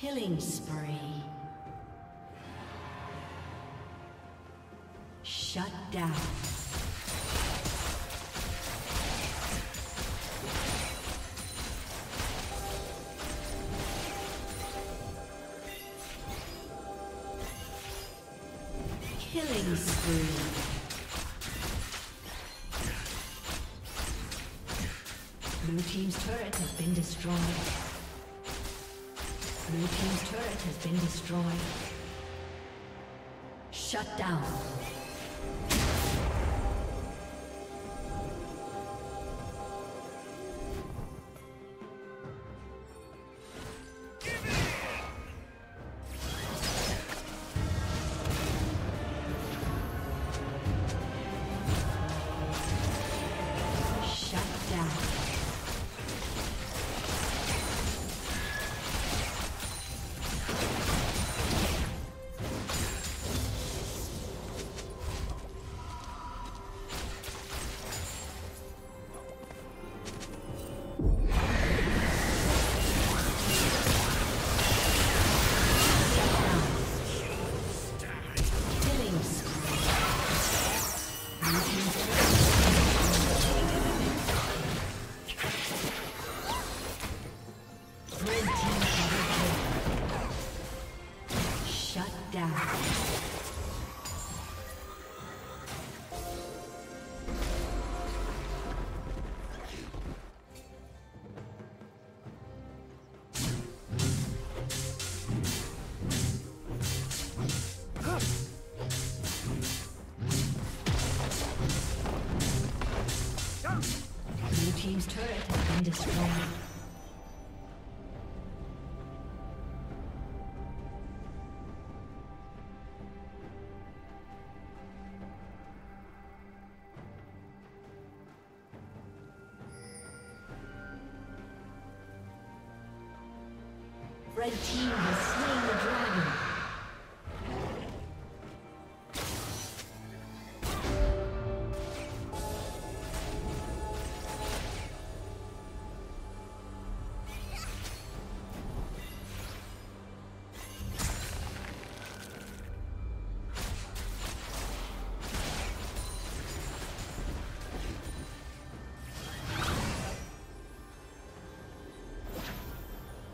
Killing spree. Shut down. Killing spree. Blue team's turret has been destroyed. Blue team's turret has been destroyed. Shut down. Red team has slain the dragon.